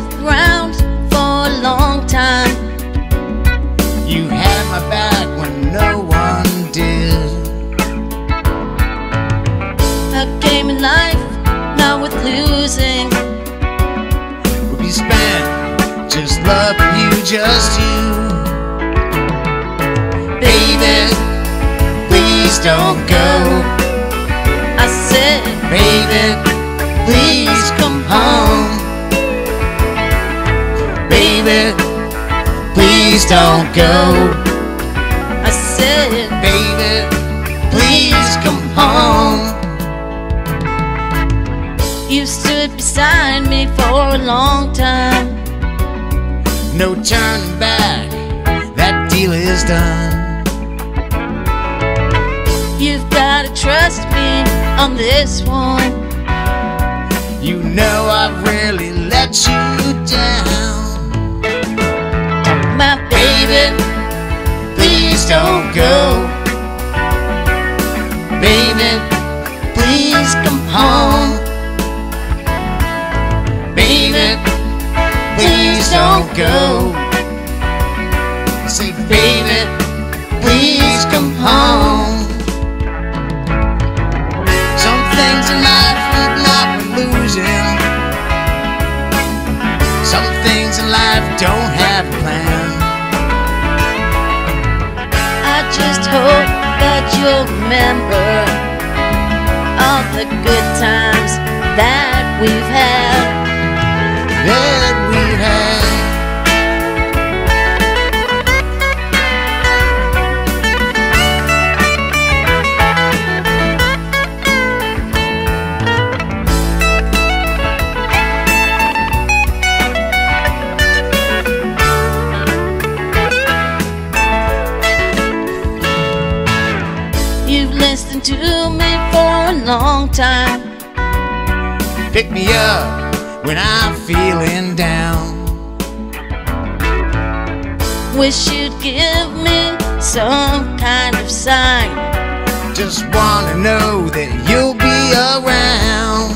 the ground for a long time. You had my back when no one did. A game in life, not worth losing. We'll be spent, just love you, just you. Baby, please don't go. I said, baby, please come home. Baby, please don't go. I said, baby, please come home. You stood beside me for a long time. No turning back, that deal is done. You've gotta trust me on this one. You know I've really let you down. My baby, please don't go. Baby, please come home. Baby, please don't go. Say, baby, please come home. Some things in life are not losing. Some things in life don't have a plan. Just hope that you'll remember all the good times that we've had. Listen to me for a long time. Pick me up when I'm feeling down. Wish you'd give me some kind of sign. Just wanna know that you'll be around.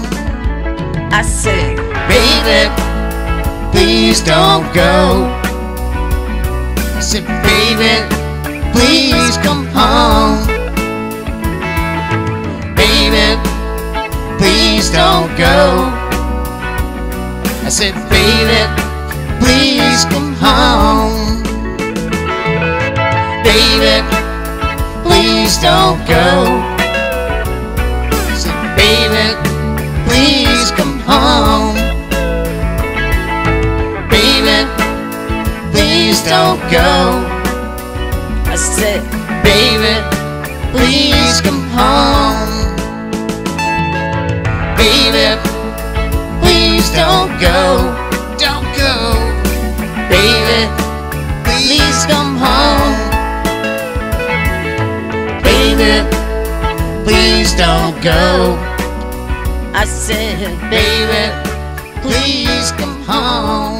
I say, baby, please don't go. I said, baby, please come home. Please don't go. I said, baby, please come home. Baby, please don't go. I said, baby, please come home. Baby, please don't go. I said, baby, please come home. Baby, please don't go. Don't go. Baby, please come home. Baby, please don't go. I said, baby, please come home.